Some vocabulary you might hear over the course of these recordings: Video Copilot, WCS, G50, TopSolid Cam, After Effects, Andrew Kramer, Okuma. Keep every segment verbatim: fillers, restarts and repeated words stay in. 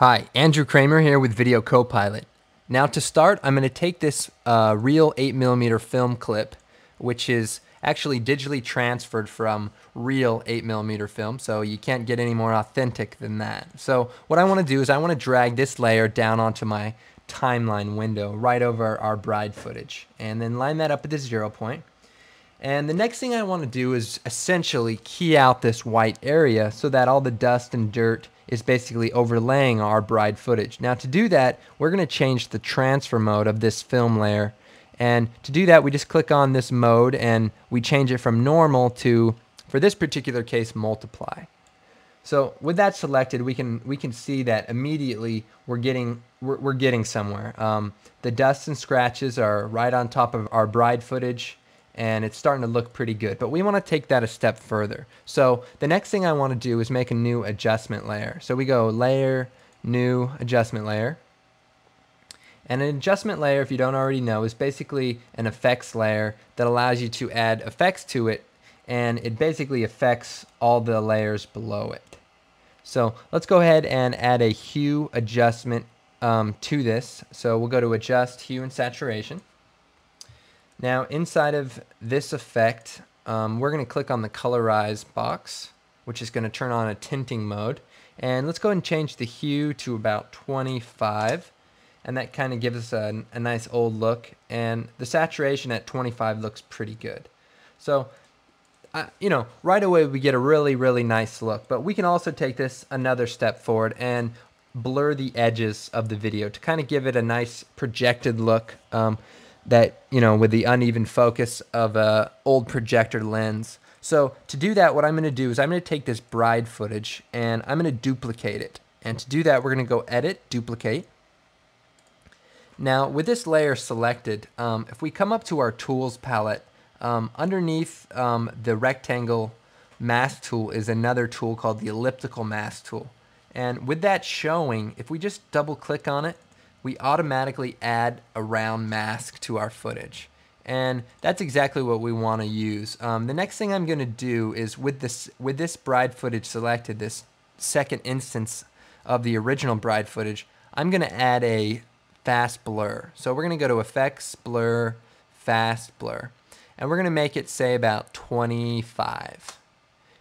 Hi, Andrew Kramer here with Video Copilot. Now to start, I'm going to take this uh, real eight millimeter film clip, which is actually digitally transferred from real eight millimeter film, so you can't get any more authentic than that. So what I want to do is I want to drag this layer down onto my timeline window right over our bride footage, and then line that up at the zero point. And the next thing I want to do is essentially key out this white area so that all the dust and dirt is basically overlaying our bride footage. Now to do that, we're going to change the transfer mode of this film layer. And to do that, we just click on this mode and we change it from normal to, for this particular case, multiply. So with that selected, we can we can see that immediately we're getting we're, we're getting somewhere. Um, the dust and scratches are right on top of our bride footage, and it's starting to look pretty good, but we want to take that a step further. So the next thing I want to do is make a new adjustment layer. So we go layer, new adjustment layer. And an adjustment layer, if you don't already know, is basically an effects layer that allows you to add effects to it, and it basically affects all the layers below it. So let's go ahead and add a hue adjustment um, to this. So we'll go to adjust hue and saturation. Now inside of this effect, um, we're going to click on the colorize box, which is going to turn on a tinting mode. And let's go ahead and change the hue to about twenty-five. And that kind of gives us a, a nice old look. And the saturation at twenty-five looks pretty good. So, uh, you know, right away we get a really, really nice look. But we can also take this another step forward and blur the edges of the video to kind of give it a nice projected look. Um, that, you know, with the uneven focus of a old projector lens. So to do that, what I'm going to do is I'm going to take this bride footage and I'm going to duplicate it. And to do that, we're going to go edit, duplicate. Now with this layer selected, um, if we come up to our tools palette, um, underneath um, the rectangle mask tool is another tool called the elliptical mask tool. And with that showing, if we just double click on it, we automatically add a round mask to our footage. And that's exactly what we want to use. Um, the next thing I'm going to do is with this, with this bride footage selected, this second instance of the original bride footage, I'm going to add a fast blur. So we're going to go to effects, blur, fast blur. And we're going to make it say about twenty-five.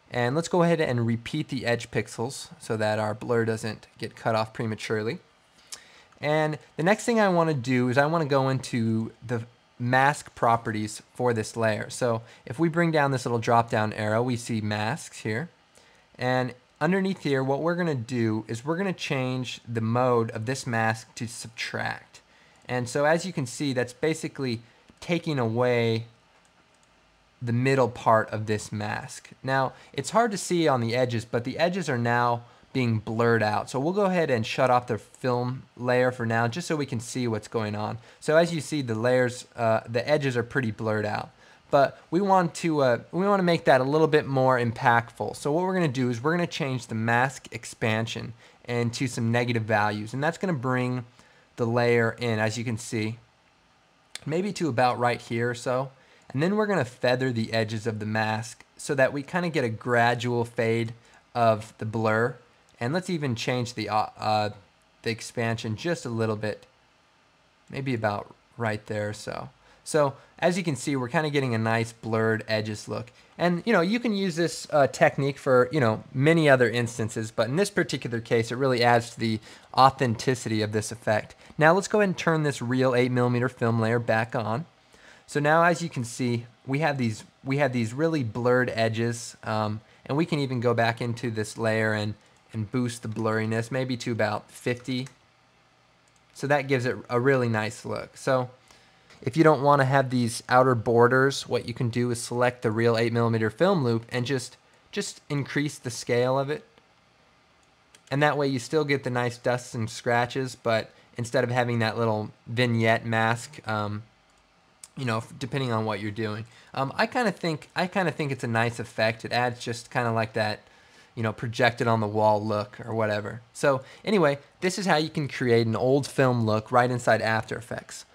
And let's go ahead and repeat the edge pixels so that our blur doesn't get cut off prematurely. And the next thing I want to do is I want to go into the mask properties for this layer. So if we bring down this little drop down arrow, we see masks here. And underneath here, what we're going to do is we're going to change the mode of this mask to subtract. And so as you can see, that's basically taking away the middle part of this mask. Now, it's hard to see on the edges, but the edges are now being blurred out. So we'll go ahead and shut off the film layer for now just so we can see what's going on. So as you see, the layers, uh, the edges are pretty blurred out. But we want to uh, we want to make that a little bit more impactful. So what we're going to do is we're going to change the mask expansion and to some negative values. And that's going to bring the layer in, as you can see, maybe to about right here or so. And then we're going to feather the edges of the mask so that we kind of get a gradual fade of the blur. And let's even change the, uh, uh, the expansion just a little bit, maybe about right there or so. So as you can see, we're kind of getting a nice blurred edges look. And you know, you can use this uh, technique for you know many other instances, but in this particular case, it really adds to the authenticity of this effect. Now let's go ahead and turn this real eight millimeter film layer back on. So now as you can see, we have these, we have these really blurred edges, um, and we can even go back into this layer and and boost the blurriness maybe to about fifty. So that gives it a really nice look. So if you don't want to have these outer borders, what you can do is select the real eight millimeter film loop and just just increase the scale of it. And that way you still get the nice dusts and scratches, but instead of having that little vignette mask, um, you know, depending on what you're doing. Um, I kind of think I kind of think it's a nice effect. It adds just kind of like that, you know, projected on the wall look or whatever. So anyway, this is how you can create an old film look right inside After Effects.